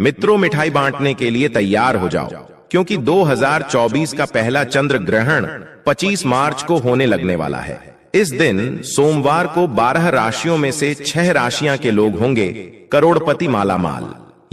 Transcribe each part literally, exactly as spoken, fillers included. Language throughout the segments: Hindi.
मित्रों, मिठाई बांटने के लिए तैयार हो जाओ, क्योंकि दो हज़ार चौबीस का पहला चंद्र ग्रहण पच्चीस मार्च को होने लगने वाला है। इस दिन सोमवार को बारह राशियों में से छह राशियां के लोग होंगे करोड़पति मालामाल।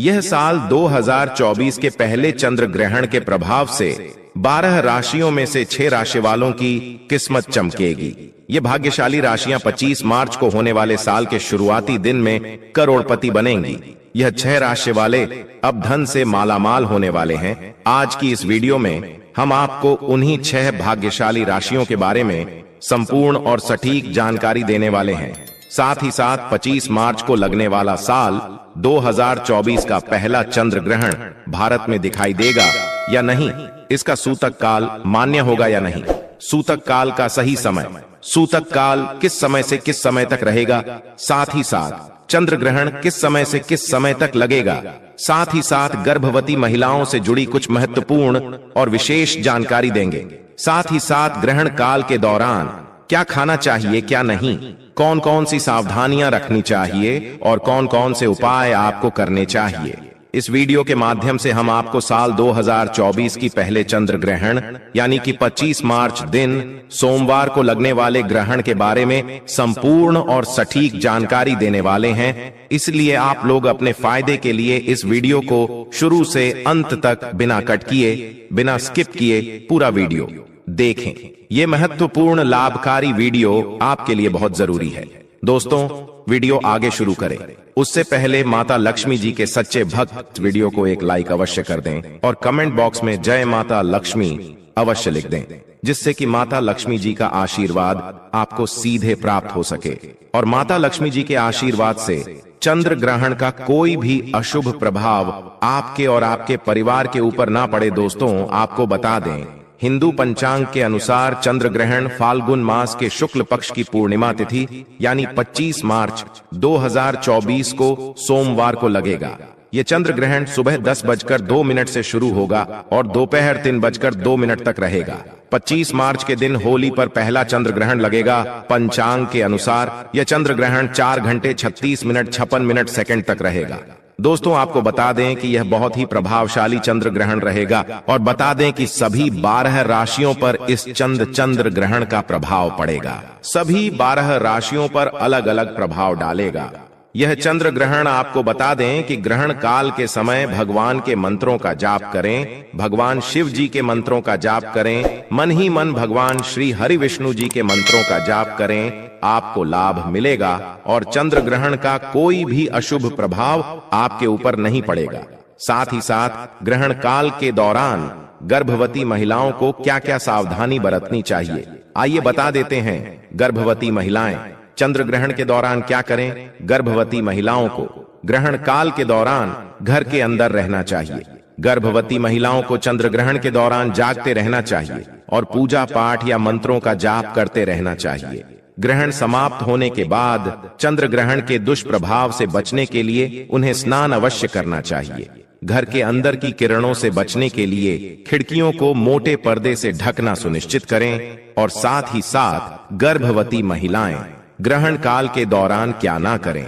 यह साल दो हज़ार चौबीस के पहले चंद्र ग्रहण के प्रभाव से बारह राशियों में से छह राशि वालों की किस्मत चमकेगी। ये भाग्यशाली राशियां पच्चीस मार्च को होने वाले साल के शुरुआती दिन में करोड़पति बनेंगी। यह छह राशि वाले अब धन से मालामाल होने वाले हैं। आज की इस वीडियो में हम आपको उन्हीं छह भाग्यशाली राशियों के बारे में संपूर्ण और सटीक जानकारी देने वाले हैं। साथ ही साथ पच्चीस मार्च को लगने वाला साल दो हज़ार चौबीस का पहला चंद्र ग्रहण भारत में दिखाई देगा या नहीं, इसका सूतक काल मान्य होगा या नहीं, सूतक काल का सही समय, सूतक काल किस समय से किस समय तक रहेगा, साथ ही साथ चंद्र ग्रहण किस समय से किस समय तक लगेगा, साथ ही साथ गर्भवती महिलाओं से जुड़ी कुछ महत्वपूर्ण और विशेष जानकारी देंगे। साथ ही साथ ग्रहण काल के दौरान क्या खाना चाहिए, क्या नहीं, कौन कौन सी सावधानियां रखनी चाहिए और कौन कौन से उपाय आपको करने चाहिए। इस वीडियो के माध्यम से हम आपको साल दो हज़ार चौबीस की पहले चंद्र ग्रहण यानी कि पच्चीस मार्च दिन सोमवार को लगने वाले ग्रहण के बारे में संपूर्ण और सटीक जानकारी देने वाले हैं। इसलिए आप लोग अपने फायदे के लिए इस वीडियो को शुरू से अंत तक बिना कट किए, बिना स्किप किए पूरा वीडियो देखें। ये महत्वपूर्ण लाभकारी वीडियो आपके लिए बहुत जरूरी है। दोस्तों, वीडियो आगे शुरू करें उससे पहले माता लक्ष्मी जी के सच्चे भक्त वीडियो को एक लाइक अवश्य कर दें और कमेंट बॉक्स में जय माता लक्ष्मी अवश्य लिख दें, जिससे कि माता लक्ष्मी जी का आशीर्वाद आपको सीधे प्राप्त हो सके और माता लक्ष्मी जी के आशीर्वाद से चंद्र ग्रहण का कोई भी अशुभ प्रभाव आपके और आपके परिवार के ऊपर ना पड़े। दोस्तों, आपको बता दें, हिंदू पंचांग के अनुसार चंद्र ग्रहण फाल्गुन मास के शुक्ल पक्ष की पूर्णिमा तिथि यानी पच्चीस मार्च दो हज़ार चौबीस को सोमवार को लगेगा। ये चंद्र ग्रहण सुबह दस बजकर दो मिनट से शुरू होगा और दोपहर तीन बजकर दो मिनट तक रहेगा। पच्चीस मार्च के दिन होली पर पहला चंद्र ग्रहण लगेगा। पंचांग के अनुसार यह चंद्र ग्रहण चार घंटे छत्तीस मिनट छप्पन मिनट सेकेंड तक रहेगा। दोस्तों, आपको बता दें कि यह बहुत ही प्रभावशाली चंद्र ग्रहण रहेगा और बता दें कि सभी बारह राशियों पर इस चंद चंद्र ग्रहण का प्रभाव पड़ेगा। सभी बारह राशियों पर अलग अलग प्रभाव डालेगा। यह चंद्र ग्रहण आपको बता दें कि ग्रहण काल के समय भगवान के मंत्रों का जाप करें, भगवान शिव जी के मंत्रों का जाप करें, मन ही मन भगवान श्री हरि विष्णु जी के मंत्रों का जाप करें, आपको लाभ मिलेगा और चंद्र ग्रहण का कोई भी अशुभ प्रभाव आपके ऊपर नहीं पड़ेगा। साथ ही साथ ग्रहण काल के दौरान गर्भवती महिलाओं को क्या-क्या सावधानी बरतनी चाहिए, आइए बता देते हैं। गर्भवती महिलाएं चंद्र ग्रहण के दौरान क्या करें? गर्भवती महिलाओं को ग्रहण काल के दौरान घर के अंदर रहना चाहिए। गर्भवती महिलाओं को चंद्र ग्रहण के दौरान जागते रहना चाहिए और पूजा पाठ या मंत्रों का जाप करते रहना चाहिए। ग्रहण समाप्त होने के बाद चंद्र ग्रहण के दुष्प्रभाव से बचने के लिए उन्हें स्नान अवश्य करना चाहिए। घर के अंदर की किरणों से बचने के लिए खिड़कियों को मोटे पर्दे से ढकना सुनिश्चित करें और साथ ही साथ गर्भवती महिलाएं ग्रहण काल के दौरान क्या ना करें।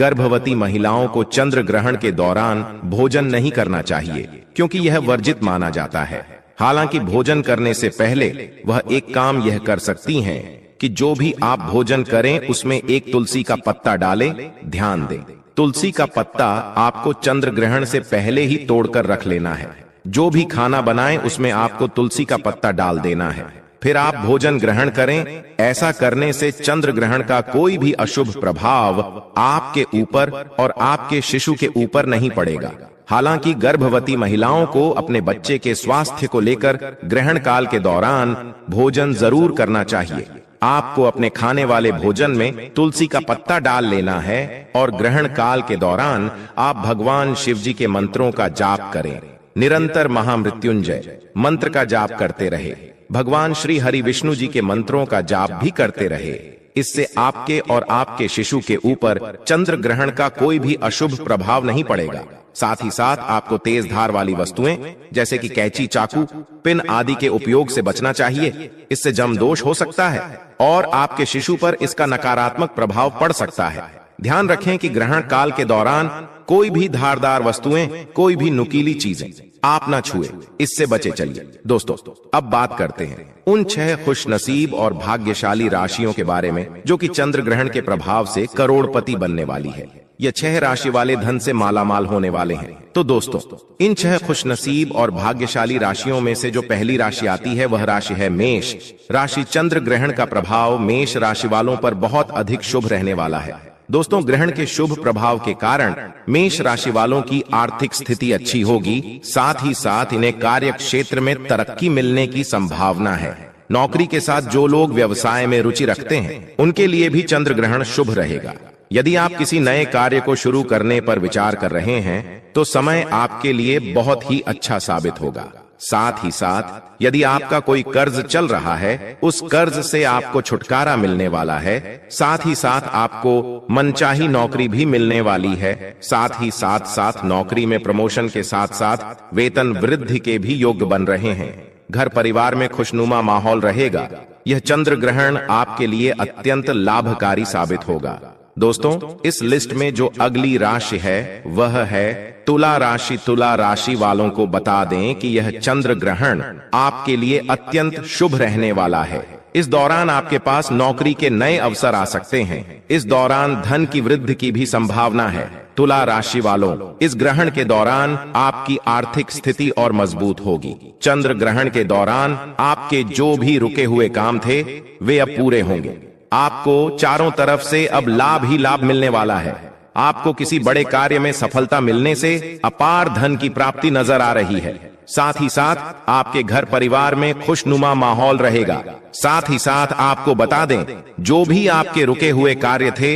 गर्भवती महिलाओं को चंद्र ग्रहण के दौरान भोजन नहीं करना चाहिए, क्योंकि यह वर्जित माना जाता है। हालांकि भोजन करने से पहले वह एक काम यह कर सकती हैं कि जो भी आप भोजन करें उसमें एक तुलसी का पत्ता डालें। ध्यान दें, तुलसी का पत्ता आपको चंद्र ग्रहण से पहले ही तोड़कर रख लेना है। जो भी खाना बनाएं उसमें आपको तुलसी का पत्ता डाल देना है, फिर आप भोजन ग्रहण करें। ऐसा करने से चंद्र ग्रहण का कोई भी अशुभ प्रभाव आपके ऊपर और आपके शिशु के ऊपर नहीं पड़ेगा। हालांकि गर्भवती महिलाओं को अपने बच्चे के स्वास्थ्य को लेकर ग्रहण काल के दौरान भोजन जरूर करना चाहिए। आपको अपने खाने वाले भोजन में तुलसी का पत्ता डाल लेना है और ग्रहण काल के दौरान आप भगवान शिव जी के मंत्रों का जाप करें। निरंतर महामृत्युंजय मंत्र का जाप करते रहे, भगवान श्री हरि विष्णु जी के मंत्रों का जाप भी करते रहे। इससे आपके और आपके शिशु के ऊपर चंद्र ग्रहण का कोई भी अशुभ प्रभाव नहीं पड़ेगा। साथ ही साथ आपको तेज धार वाली वस्तुएं जैसे कि कैंची, चाकू, पिन आदि के उपयोग से बचना चाहिए। इससे जमदोष हो सकता है और आपके शिशु पर इसका नकारात्मक प्रभाव पड़ सकता है। ध्यान रखें कि ग्रहण काल के दौरान कोई भी धारदार वस्तुएं, कोई भी नुकीली चीजें आप ना छुए, इससे बचे चलिए। दोस्तों, अब बात करते हैं उन छह खुशनसीब और भाग्यशाली राशियों के बारे में जो कि चंद्र ग्रहण के प्रभाव से करोड़पति बनने वाली है। ये छह राशि वाले धन से मालामाल होने वाले हैं। तो दोस्तों, इन छह खुशनसीब और भाग्यशाली राशियों में से जो पहली राशि आती है वह राशि है मेष राशि। चंद्र ग्रहण का प्रभाव मेष राशि वालों पर बहुत अधिक शुभ रहने वाला है। दोस्तों, ग्रहण के शुभ प्रभाव के कारण मेष राशि वालों की आर्थिक स्थिति अच्छी होगी, साथ ही साथ इन्हें कार्य क्षेत्र में तरक्की मिलने की संभावना है। नौकरी के साथ जो लोग व्यवसाय में रुचि रखते हैं उनके लिए भी चंद्र ग्रहण शुभ रहेगा। यदि आप किसी नए कार्य को शुरू करने पर विचार कर रहे हैं तो समय आपके लिए बहुत ही अच्छा साबित होगा। साथ ही साथ यदि आपका कोई कर्ज चल रहा है उस कर्ज से आपको छुटकारा मिलने वाला है। साथ ही साथ आपको मनचाही नौकरी भी मिलने वाली है। साथ ही साथ साथ नौकरी में प्रमोशन के साथ साथ वेतन वृद्धि के भी योग बन रहे हैं। घर परिवार में खुशनुमा माहौल रहेगा। यह चंद्र ग्रहण आपके लिए अत्यंत लाभकारी साबित होगा। दोस्तों, इस लिस्ट में जो अगली राशि है वह है तुला राशि। तुला राशि वालों को बता दें कि यह चंद्र ग्रहण आपके लिए अत्यंत शुभ रहने वाला है। इस दौरान आपके पास नौकरी के नए अवसर आ सकते हैं। इस दौरान धन की वृद्धि की भी संभावना है। तुला राशि वालों, इस ग्रहण के दौरान आपकी आर्थिक स्थिति और मजबूत होगी। चंद्र ग्रहण के दौरान आपके जो भी रुके हुए काम थे वे अब पूरे होंगे। आपको चारों तरफ से अब लाभ ही लाभ मिलने वाला है। आपको किसी बड़े कार्य में सफलता मिलने से अपार धन की प्राप्ति नजर आ रही है। साथ ही साथ आपके घर परिवार में खुशनुमा माहौल रहेगा। साथ ही साथ आपको बता दें जो भी आपके रुके हुए कार्य थे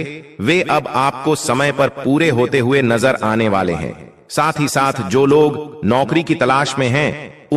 वे अब आपको समय पर पूरे होते हुए नजर आने वाले हैं। साथ ही साथ जो लोग नौकरी की तलाश में हैं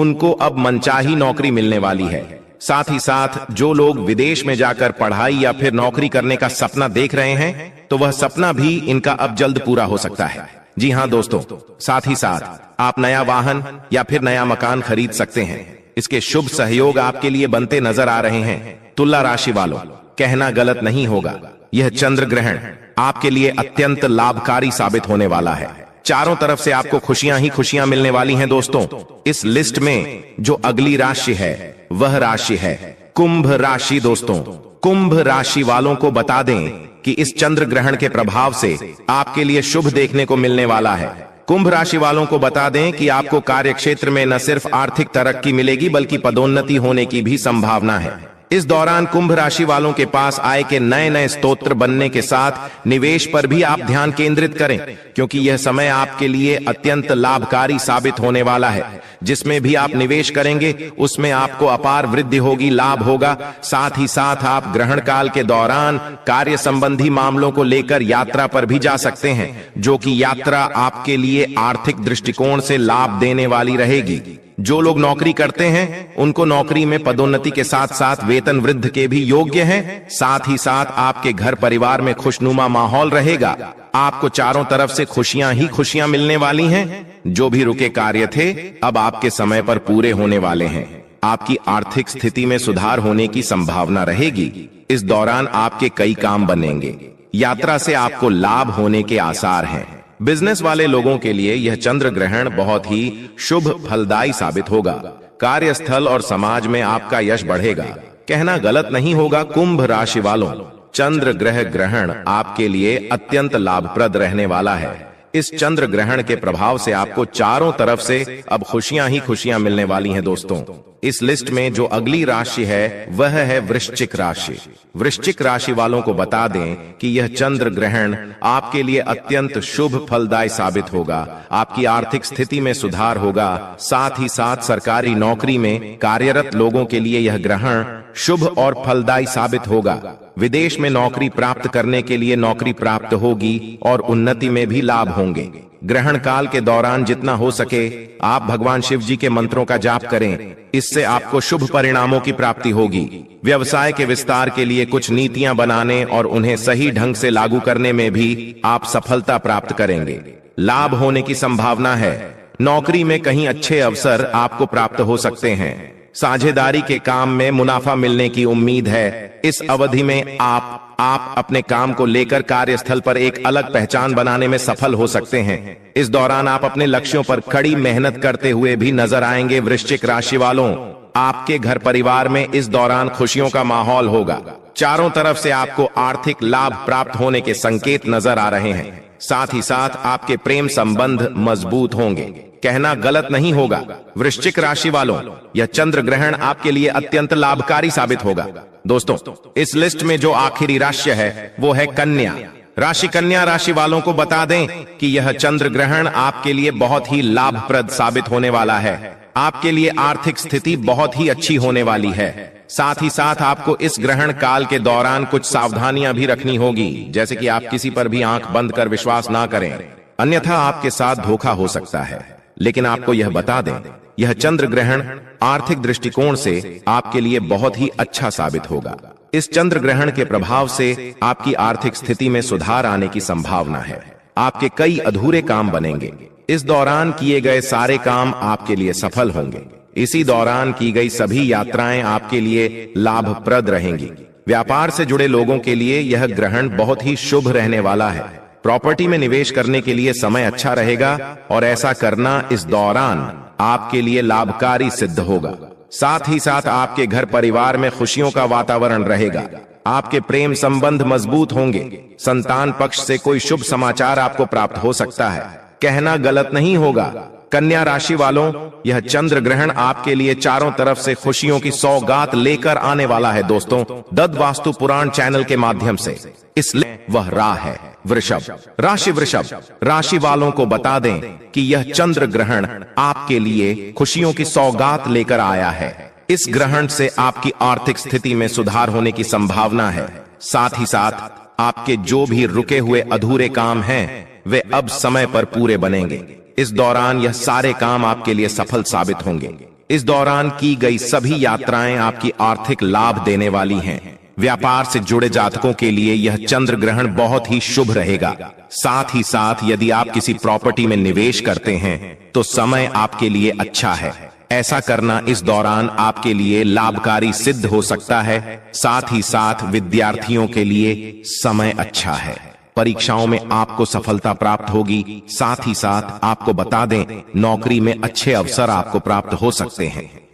उनको अब मनचाही नौकरी मिलने वाली है। साथ ही साथ जो लोग विदेश में जाकर पढ़ाई या फिर नौकरी करने का सपना देख रहे हैं तो वह सपना भी इनका अब जल्द पूरा हो सकता है। जी हाँ दोस्तों, साथ ही साथ आप नया वाहन या फिर नया मकान खरीद सकते हैं। इसके शुभ सहयोग आपके लिए बनते नजर आ रहे हैं। तुला राशि वालों, कहना गलत नहीं होगा, यह चंद्र ग्रहण आपके लिए अत्यंत लाभकारी साबित होने वाला है। चारों तरफ से आपको खुशियां ही खुशियां मिलने वाली हैं। दोस्तों, इस लिस्ट में जो अगली राशि है वह राशि है कुंभ राशि। दोस्तों, कुंभ राशि वालों को बता दें कि इस चंद्र ग्रहण के प्रभाव से आपके लिए शुभ देखने को मिलने वाला है। कुंभ राशि वालों को बता दें कि आपको कार्यक्षेत्र में न सिर्फ आर्थिक तरक्की मिलेगी बल्कि पदोन्नति होने की भी संभावना है। इस दौरान कुंभ राशि वालों के पास आय के नए नए स्रोत बनने के साथ निवेश पर भी आप ध्यान केंद्रित करें, क्योंकि यह समय आपके लिए अत्यंत लाभकारी साबित होने वाला है। जिसमें भी आप निवेश करेंगे उसमें आपको अपार वृद्धि होगी, लाभ होगा। साथ ही साथ आप ग्रहण काल के दौरान कार्य संबंधी मामलों को लेकर यात्रा पर भी जा सकते हैं, जो कि यात्रा आपके लिए आर्थिक दृष्टिकोण से लाभ देने वाली रहेगी। जो लोग नौकरी करते हैं उनको नौकरी में पदोन्नति के साथ साथ वेतन वृद्धि के भी योग्य हैं। साथ ही साथ आपके घर परिवार में खुशनुमा माहौल रहेगा। आपको चारों तरफ से खुशियां ही खुशियां मिलने वाली हैं। जो भी रुके कार्य थे अब आपके समय पर पूरे होने वाले हैं। आपकी आर्थिक स्थिति में सुधार होने की संभावना रहेगी। इस दौरान आपके कई काम बनेंगे। यात्रा से आपको लाभ होने के आसार हैं। बिजनेस वाले लोगों के लिए यह चंद्र ग्रहण बहुत ही शुभ फलदायी साबित होगा। कार्यस्थल और समाज में आपका यश बढ़ेगा। कहना गलत नहीं होगा कुंभ राशि वालों, चंद्र ग्रह ग्रहण आपके लिए अत्यंत लाभप्रद रहने वाला है। इस चंद्र ग्रहण के प्रभाव से आपको चारों तरफ से अब खुशियां ही खुशियां मिलने वाली हैं। दोस्तों, इस लिस्ट में जो अगली राशि है वह है वृश्चिक राशि। वृश्चिक राशि वालों को बता दें कि यह चंद्र ग्रहण आपके लिए अत्यंत शुभ फलदायी साबित होगा। आपकी आर्थिक स्थिति में सुधार होगा। साथ ही साथ सरकारी नौकरी में कार्यरत लोगों के लिए यह ग्रहण शुभ और फलदायी साबित होगा। विदेश में नौकरी प्राप्त करने के लिए नौकरी प्राप्त होगी और उन्नति में भी लाभ होंगे। ग्रहण काल के दौरान जितना हो सके आप भगवान शिव जी के मंत्रों का जाप करें, इससे आपको शुभ परिणामों की प्राप्ति होगी। व्यवसाय के विस्तार के लिए कुछ नीतियां बनाने और उन्हें सही ढंग से लागू करने में भी आप सफलता प्राप्त करेंगे। लाभ होने की संभावना है। नौकरी में कहीं अच्छे अवसर आपको प्राप्त हो सकते हैं। साझेदारी के काम में मुनाफा मिलने की उम्मीद है। इस अवधि में आप आप अपने काम को लेकर कार्यस्थल पर एक अलग पहचान बनाने में सफल हो सकते हैं। इस दौरान आप अपने लक्ष्यों पर कड़ी मेहनत करते हुए भी नजर आएंगे। वृश्चिक राशि वालों, आपके घर परिवार में इस दौरान खुशियों का माहौल होगा। चारों तरफ से आपको आर्थिक लाभ प्राप्त होने के संकेत नजर आ रहे हैं। साथ ही साथ आपके प्रेम संबंध मजबूत होंगे, कहना गलत नहीं होगा। वृश्चिक राशि वालों, यह चंद्र ग्रहण आपके लिए अत्यंत लाभकारी साबित होगा। दोस्तों, इस लिस्ट में जो आखिरी राशि है वो है कन्या राशि। कन्या राशि वालों को बता दें कि यह चंद्र ग्रहण आपके लिए बहुत ही लाभप्रद साबित होने वाला है। आपके लिए आर्थिक स्थिति बहुत ही अच्छी होने वाली है। साथ ही साथ आपको इस ग्रहण काल के दौरान कुछ सावधानियां भी रखनी होगी, जैसे कि आप किसी पर भी आंख बंद कर विश्वास ना करें, अन्यथा आपके साथ धोखा हो सकता है। लेकिन आपको यह बता दें, यह चंद्र ग्रहण आर्थिक दृष्टिकोण से आपके लिए बहुत ही अच्छा साबित होगा। इस चंद्र ग्रहण के प्रभाव से आपकी आर्थिक स्थिति में सुधार आने की संभावना है। आपके कई अधूरे काम बनेंगे। इस दौरान किए गए सारे काम आपके लिए सफल होंगे। इसी दौरान की गई सभी यात्राएं आपके लिए लाभप्रद रहेंगी। व्यापार से जुड़े लोगों के लिए यह ग्रहण बहुत ही शुभ रहने वाला है। प्रॉपर्टी में निवेश करने के लिए समय अच्छा रहेगा और ऐसा करना इस दौरान आपके लिए लाभकारी सिद्ध होगा। साथ ही साथ आपके घर परिवार में खुशियों का वातावरण रहेगा। आपके प्रेम संबंध मजबूत होंगे। संतान पक्ष से कोई शुभ समाचार आपको प्राप्त हो सकता है, कहना गलत नहीं होगा। कन्या राशि वालों, यह चंद्र ग्रहण आपके लिए चारों तरफ से खुशियों की सौगात लेकर आने वाला है। दोस्तों, दद वास्तु पुराण चैनल के माध्यम से इसलिए वह राह है। वृषभ राशि वृषभ राशि वालों को बता दें कि यह चंद्र ग्रहण आपके लिए खुशियों की सौगात लेकर आया है। इस ग्रहण से आपकी आर्थिक स्थिति में सुधार होने की संभावना है। साथ ही साथ आपके जो भी रुके हुए अधूरे काम हैं वे अब समय पर पूरे बनेंगे। इस दौरान यह सारे काम आपके लिए सफल साबित होंगे। इस दौरान की गई सभी यात्राएं आपकी आर्थिक लाभ देने वाली हैं। व्यापार से जुड़े जातकों के लिए यह चंद्र ग्रहण बहुत ही शुभ रहेगा। साथ ही साथ यदि आप किसी प्रॉपर्टी में निवेश करते हैं तो समय आपके लिए अच्छा है। ऐसा करना इस दौरान आपके लिए लाभकारी सिद्ध हो सकता है। साथ ही साथ विद्यार्थियों के लिए समय अच्छा है। परीक्षाओं में आपको सफलता प्राप्त होगी। साथ ही साथ आपको बता दें, नौकरी में अच्छे अवसर आपको प्राप्त हो सकते हैं।